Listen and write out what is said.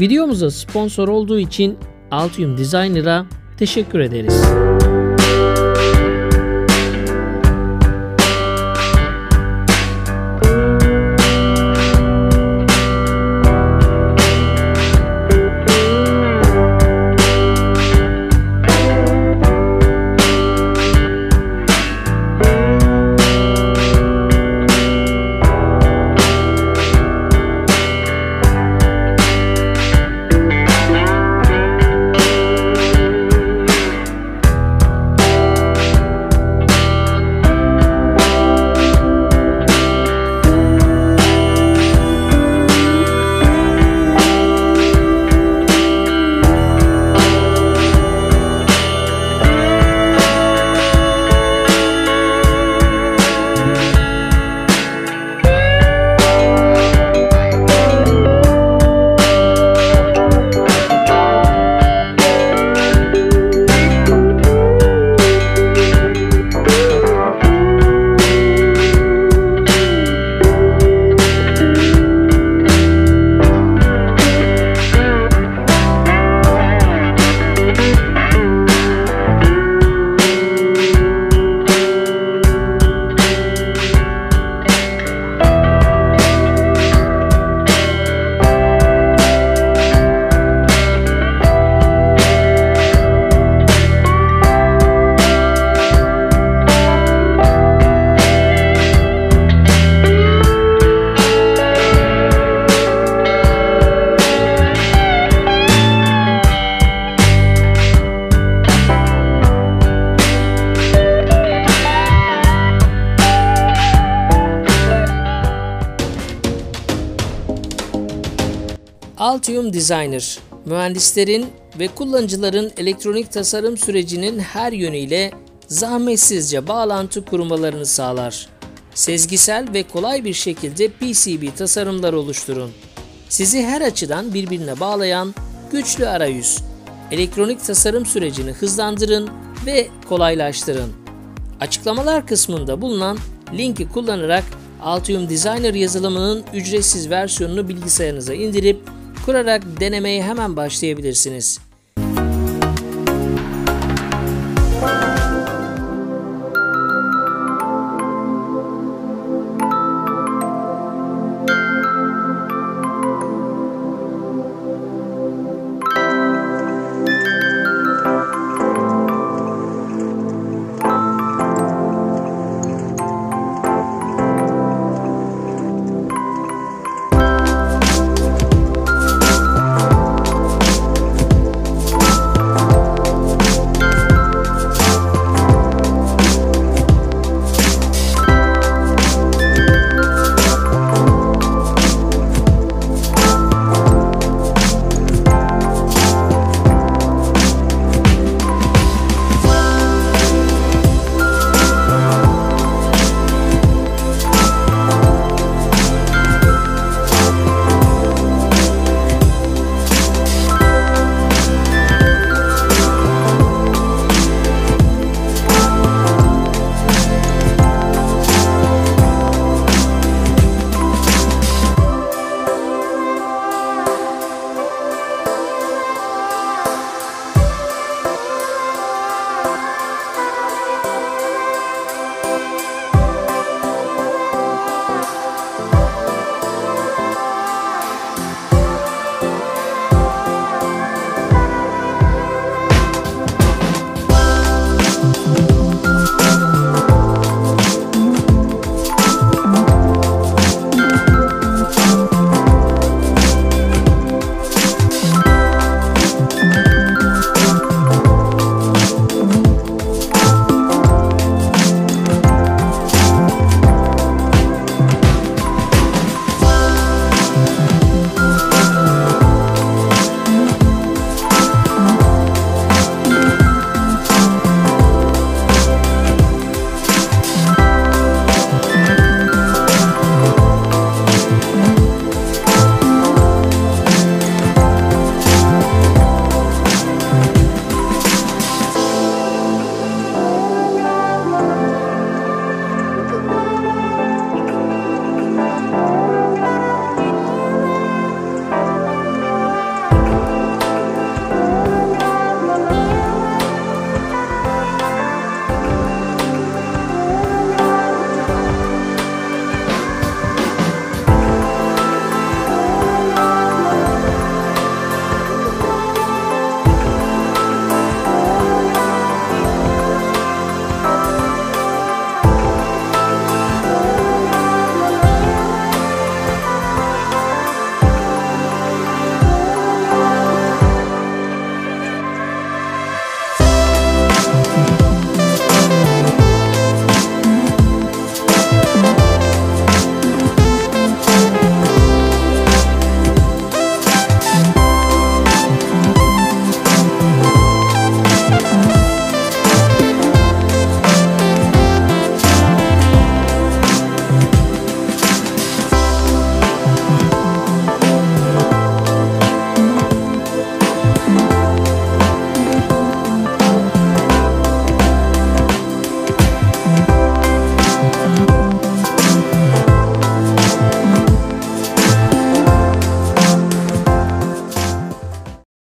Videomuza sponsor olduğu için Altium Designer'a teşekkür ederiz. Altium Designer, mühendislerin ve kullanıcıların elektronik tasarım sürecinin her yönüyle zahmetsizce bağlantı kurmalarını sağlar. Sezgisel ve kolay bir şekilde PCB tasarımlar oluşturun. Sizi her açıdan birbirine bağlayan güçlü arayüz, elektronik tasarım sürecini hızlandırın ve kolaylaştırın. Açıklamalar kısmında bulunan linki kullanarak Altium Designer yazılımının ücretsiz versiyonunu bilgisayarınıza indirip kurarak denemeye hemen başlayabilirsiniz.